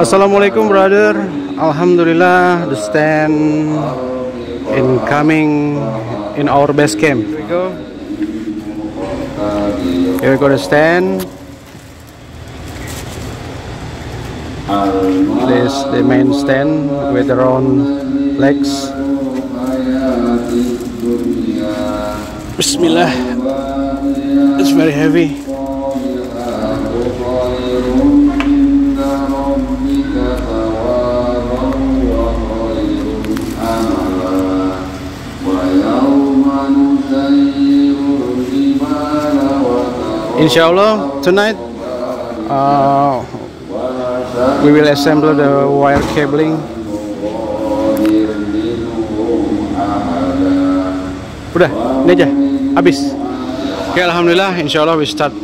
Assalamualaikum brother. Alhamdulillah the stand incoming in our base camp. Here we go. Here we go the stand. This is the main stand with their own legs. Bismillah. It's very heavy. Inshallah tonight we will assemble the wire cabling. Udah, ini aja, habis. Oke, alhamdulillah, insyaallah we start.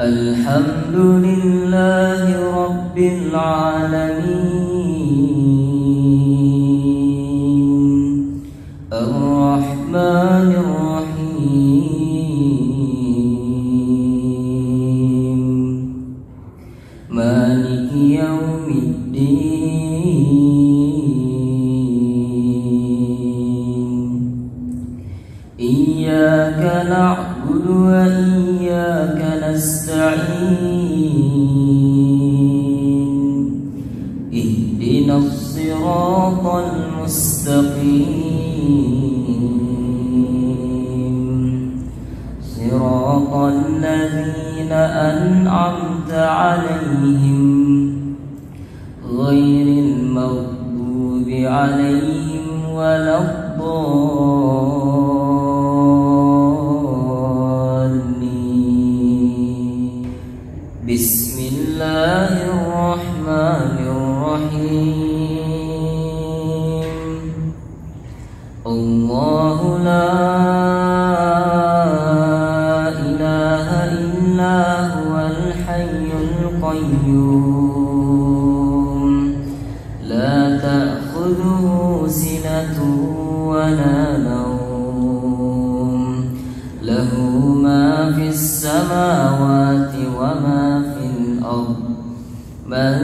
Alhamdulillahi Rabbil Alamin, Ar-Rahmanir Rahim, Maliki Yawmiddin, Iyyaka na'budu wa iyyaka اهدنا الصراط المستقيم صراط الذين أنعمت عليهم غير المغضوب عليهم ولا الضالين. Bismillahirrahmanirrahim. Allahu la ilaha illa huwal hayyul qayyum la ta'khudhuhu sinatun wa la nawm lahu ma fis samawati wa ma من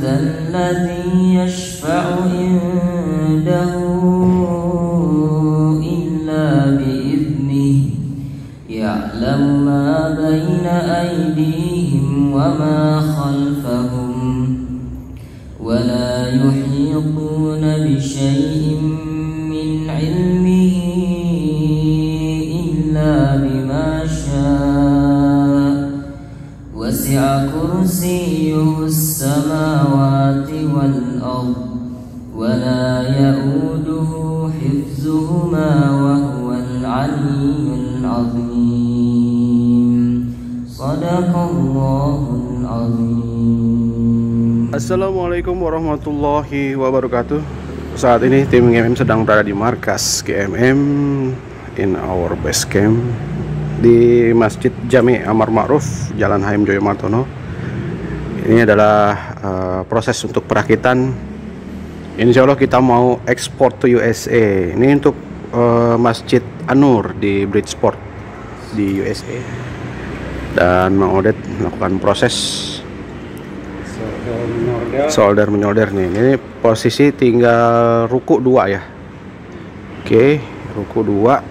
ذا الذي يشفع عنده إلا بإذنه يعلم ما بين أيديهم وما خلفهم ولا يحيطون بشيء من علمه إلا بما شاء وسع كرسيه السماوات والأرض ولا يؤوده حفظهما وهو العلي العظيم. صدق الله العظيم. Assalamualaikum warahmatullahi wabarakatuh. Saat ini tim GMM sedang berada di markas GMM in our base camp di Masjid Jami Omar Ma'ruf, Jalan Hayam Jaya Martono. Ini adalah proses untuk perakitan. Insya Allah kita mau ekspor to USA. Ini untuk Masjid An-Noor di Bridgeport di USA. Dan Mang Odet melakukan proses solder menyorder nih. Ini posisi tinggal ruku 2 ya. Oke, ruku 2.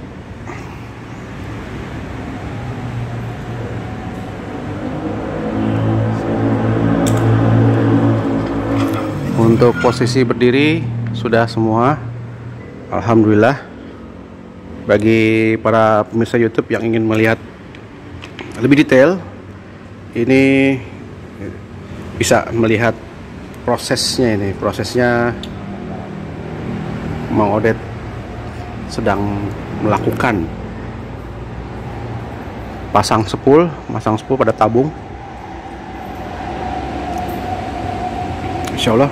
Untuk posisi berdiri sudah semua, alhamdulillah. Bagi para pemirsa YouTube yang ingin melihat lebih detail, ini bisa melihat prosesnya. Ini prosesnya Mang Odet sedang melakukan pasang sepul pada tabung. Insya Allah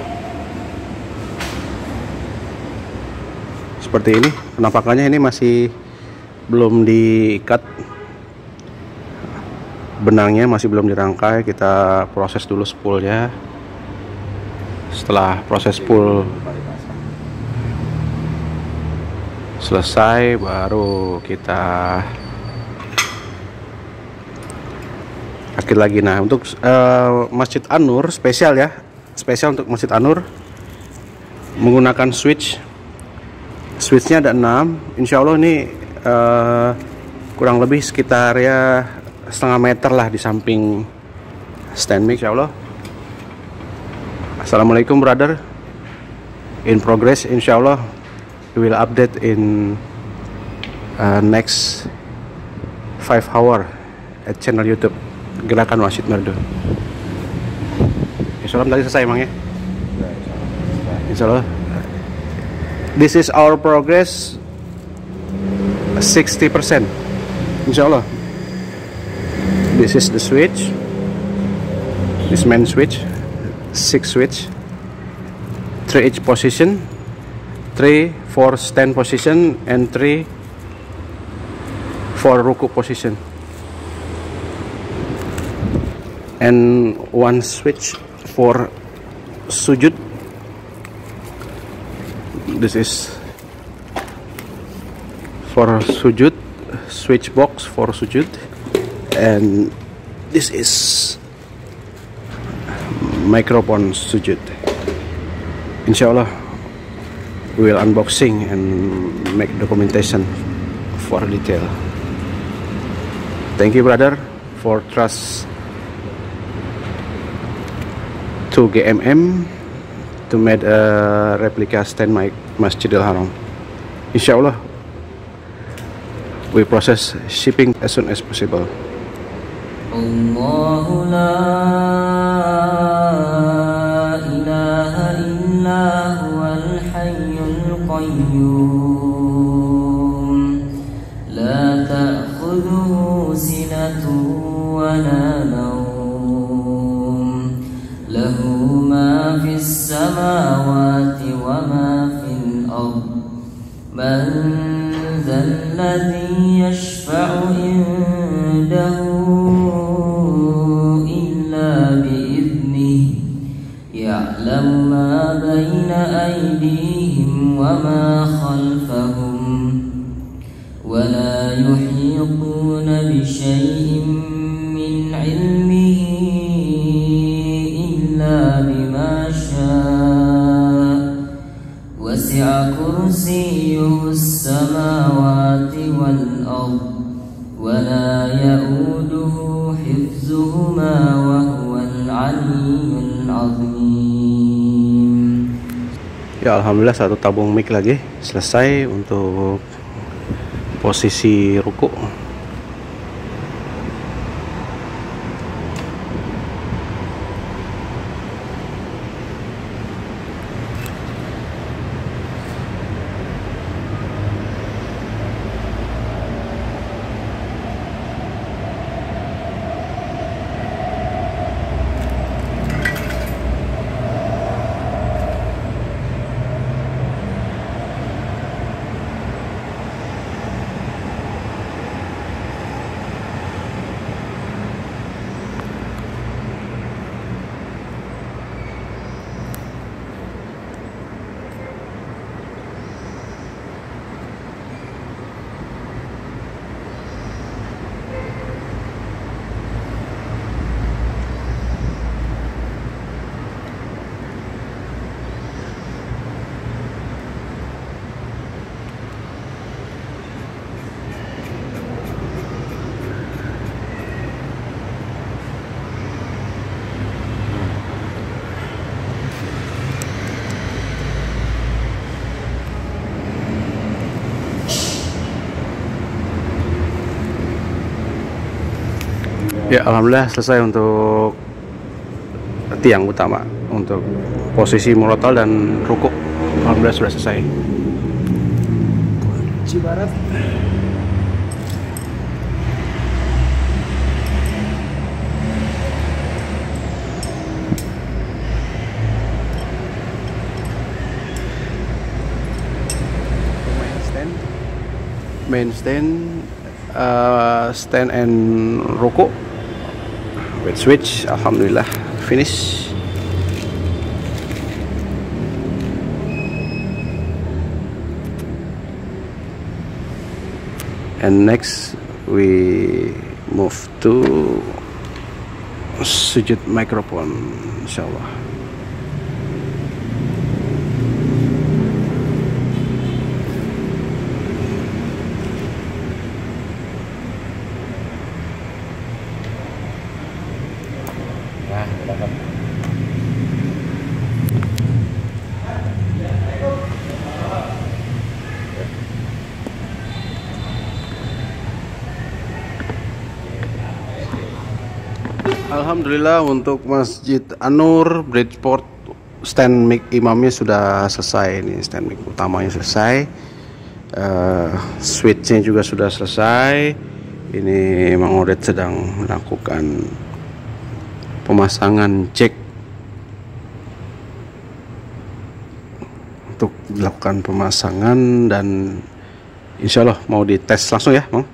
seperti ini penampakannya. Ini masih belum diikat benangnya, masih belum dirangkai. Kita proses dulu spoolnya. Setelah proses spool selesai, baru kita rakit lagi. Nah, untuk Masjid An-Noor spesial ya, spesial untuk Masjid An-Noor menggunakan switchnya ada 6. Insya Allah ini kurang lebih sekitar ya 1/2 meter lah di samping stand mic. Insya Allah. Assalamualaikum brother, in progress. Insya Allah we will update in next 5 hour at channel YouTube Gerakan Masjid Merdu. Insya Allah tadi selesai emang ya. Insya Allah. This is our progress 60%. Insyaallah. This is the switch. This main switch, 6 switch, 3 each position, 3 for stand position and 3 for ruku position, and 1 switch for sujud. This is for sujud, switch box for sujud, and this is microphone sujud. Insyaallah we will unboxing and make documentation for detail. Thank you brother for trust to GMM to make a replica stand mic Masjidil Haram. Insyaallah we process shipping as soon as possible. Allahu la ilaha illa huwal hayyul qayyum la ta'khudhuhu sinatun wa la nawm lahu ma fis samawati wa ma fil ardh man zal ladzi yashfa'u indahu illa bi idnihi ya'lamu ma baina aydihim wa ma khalfahum wa la yuhiquna bi shay'in min 'ilmihi illa bima وسع كرسيه السماوات والأرض ولا يؤوده حفظهما وهو العلي العظيم. Ya alhamdulillah 1 tabung mic lagi selesai untuk posisi ruku. Ya, alhamdulillah selesai untuk tiang utama, untuk posisi molotov dan rukuk. Alhamdulillah sudah selesai. Kunci barat. Main stand, stand and rokok with switch. Alhamdulillah finish. And next we move to sujud microphone, insyaallah. Alhamdulillah untuk Masjid An-Noor Bridgeport, stand mic imamnya sudah selesai. Ini stand mic utamanya selesai, switchnya juga sudah selesai. Ini Mang Odet sedang melakukan pemasangan jack, untuk dilakukan pemasangan dan insya Allah mau dites langsung ya, Mang.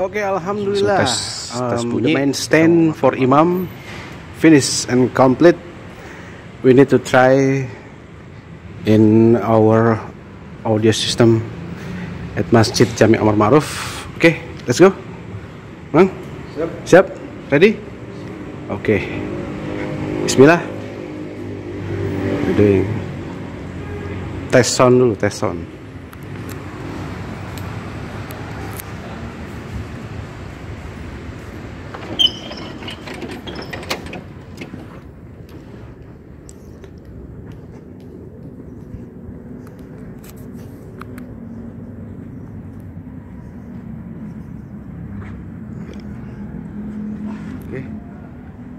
Oke, alhamdulillah. So, tes bunyi. The main stand for imam finish and complete. We need to try in our audio system at Masjid Jami Omar Ma'ruf. Oke, let's go. Mang? Siap. Siap? Ready? Oke. Bismillah. We're doing tes sound dulu, tes sound.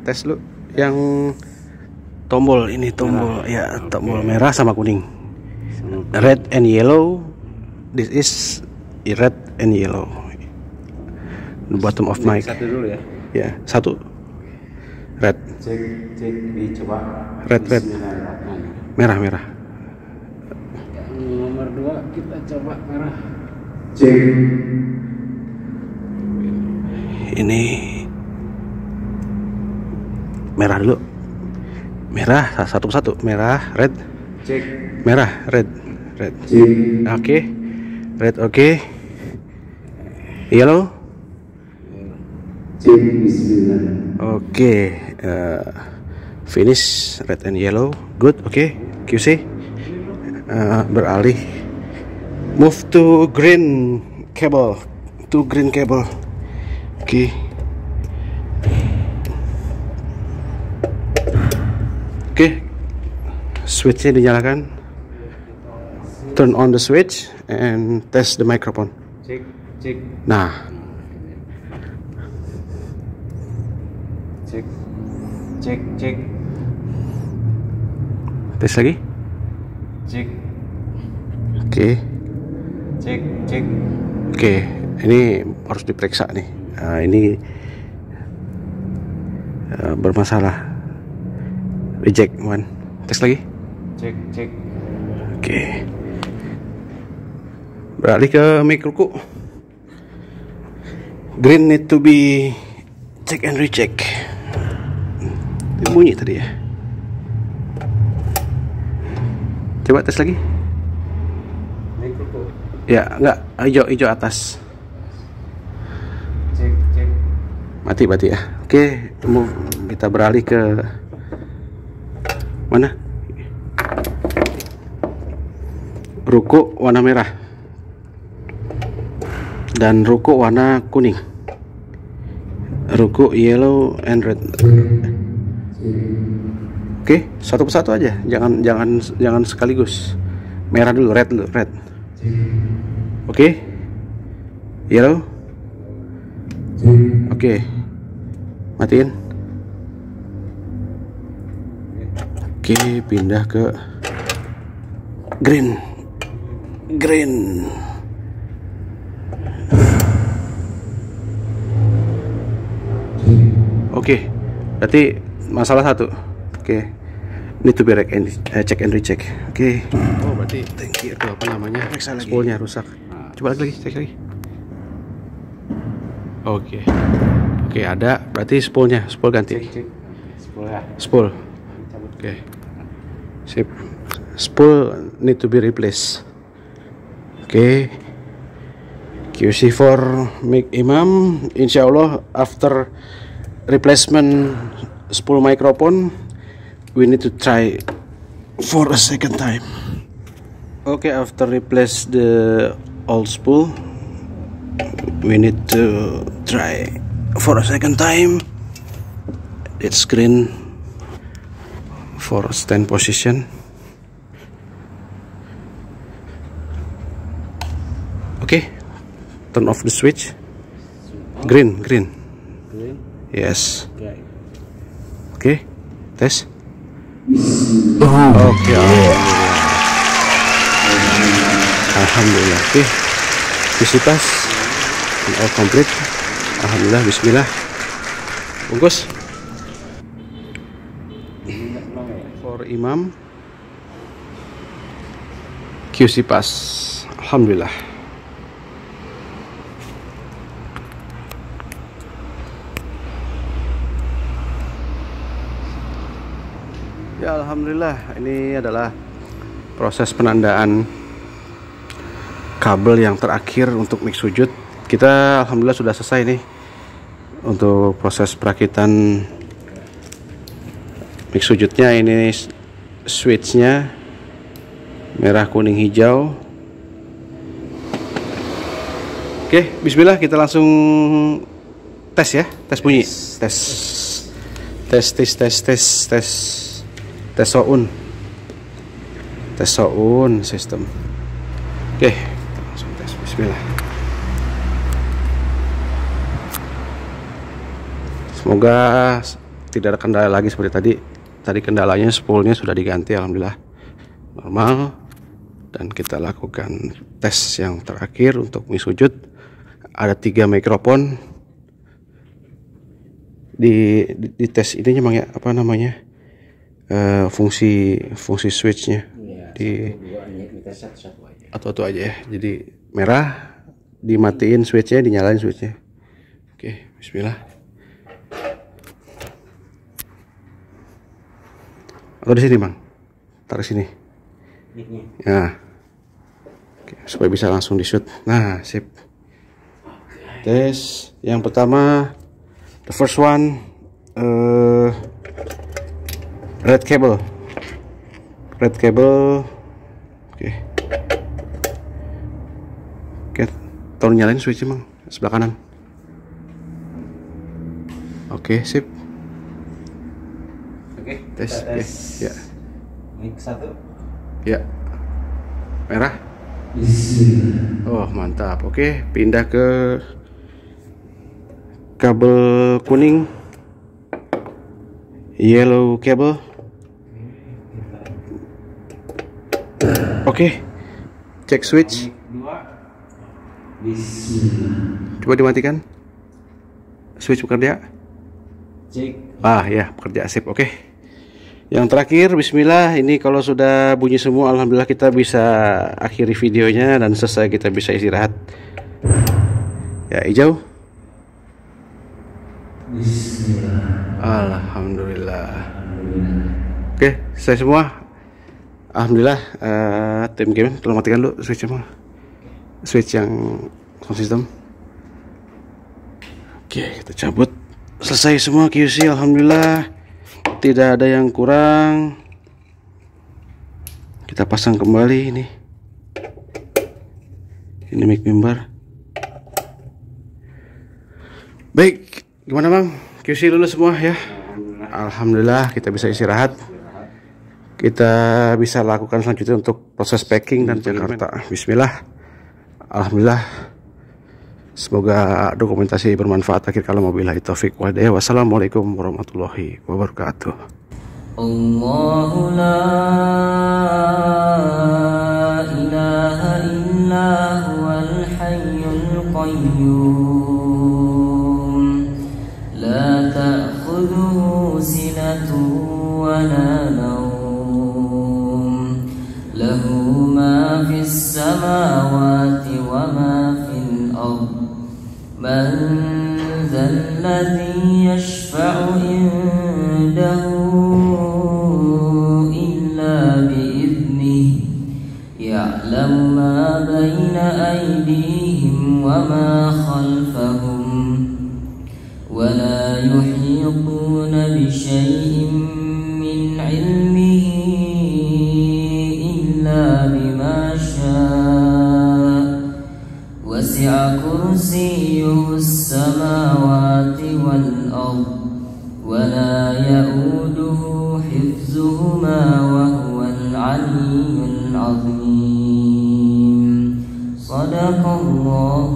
Tes lu yang tombol ini, tombol merah. Ya, tombol merah sama kuning. Red and yellow. This is red and yellow. The bottom of mic. Satu dulu ya. Ya, satu. Red. Cek dicoba. Red. Merah. Yang nomor 2 kita coba merah. Cek. Ini merah dulu, merah satu persatu, merah, red, cek, merah, red, oke, red, oke, yellow, cek, oke, finish, red and yellow, good, oke, QC, beralih, move to green cable, oke. Oke, switchnya dinyalakan. Turn on the switch and test the microphone. Cek. Nah, cek. Tes lagi. Cek. Oke. Cek. Oke, ini harus diperiksa nih. Nah, ini bermasalah. Reject, man. Tes lagi. Cek. Oke. Beralih ke mikroku. Green need to be check and recheck. Itu bunyi tadi ya. Coba tes lagi. Mikroku. Ya, enggak, hijau atas. Cek. Mati ya. Oke, kita beralih ke mana? Ruku warna merah dan ruku warna kuning. Ruku yellow and red. Oke, satu persatu aja. Jangan sekaligus. Merah dulu, red. Oke. Yellow. Oke. matiin. Oke, pindah ke green. Green. Oke, berarti masalah satu. Oke, ini to be check and recheck. Oke. Oh, berarti itu apa namanya? Spoolnya rusak. Coba lagi, cek lagi. Oke, oke, ada. Berarti spoolnya, spool ganti. Spool ya. Spool. Oke. Sip. Spool need to be replaced. Oke. QC4 mic imam. Insya Allah after replacement spool microphone, we need to try for a second time. Okay, after replace the old spool, we need to try for a second time. It's green for stand position. Okay, turn off the switch. Green, green. Yes. Oke, tes. Oke. Alhamdulillah. Oke, visitas all complete. Alhamdulillah. Bismillah. Bungkus. For imam. QC pass. Alhamdulillah. Ya, alhamdulillah, ini adalah proses penandaan kabel yang terakhir untuk mic sujud. Kita alhamdulillah sudah selesai nih untuk proses perakitan mic sujudnya. Ini switchnya merah, kuning, hijau. Oke, bismillah, kita langsung tes ya, tes bunyi, tes. Tes sound sistem. Oke, kita langsung tes. Bismillah. Semoga tidak ada kendala lagi seperti tadi. Tadi kendalanya spoolnya sudah diganti, alhamdulillah normal. Dan kita lakukan tes yang terakhir untuk mic sujud. Ada 3 mikrofon di tes ininya, Mang, ya, apa namanya? Fungsi switchnya ya, di satu aja ya. Jadi merah dimatiin switchnya, dinyalain switchnya. Oke, bismillah. Atau di sini, Bang, taruh sini ya. Oke, supaya bisa langsung di shoot. Nah, sip. Tes yang pertama, the first one, red cable. Oke, tolong nyalain switch, Mang, sebelah kanan. Oke, sip. Oke, tes. Ya. Mic 1. Ya. Merah. Oh, mantap. Oke, pindah ke kabel kuning. Yellow cable. Oke, cek switch. Coba dimatikan. Switch bekerja. Ah ya, bekerja, sip. Oke. Yang terakhir, bismillah. Ini kalau sudah bunyi semua, alhamdulillah kita bisa akhiri videonya dan selesai, kita bisa istirahat. Ya, hijau. Alhamdulillah. Oke, saya semua. Alhamdulillah, tim game, tolong matikan dulu switch-nya, switch yang konsisten. Oke, kita cabut. Selesai semua QC, alhamdulillah. Tidak ada yang kurang. Kita pasang kembali ini. Ini mic mimbar. Baik, gimana, Bang? QC lulus semua ya? Alhamdulillah, kita bisa istirahat. Kita bisa lakukan selanjutnya untuk proses packing dan Jakarta. Bismillah. Alhamdulillah. Semoga dokumentasi bermanfaat. Akhir kalam, wabillahi taufik wal hidayah. Wassalamualaikum warahmatullahi wabarakatuh. Allahu la ilaha illa huwal hayyul qayyum la ta'khudhuhu sinatun wa la nawm lahu ma fis samawati wa ma fil ardh من ذا الذي يشفع عنده إلا بإذنه يعلم ما بين أيديهم وما خلفهم ولا يحيطون بشيء من علمه إلا بما شاء وسع كرسيه السماوات والأرض ولا يؤوده حفظهما وهو العلي العظيم صدق الله.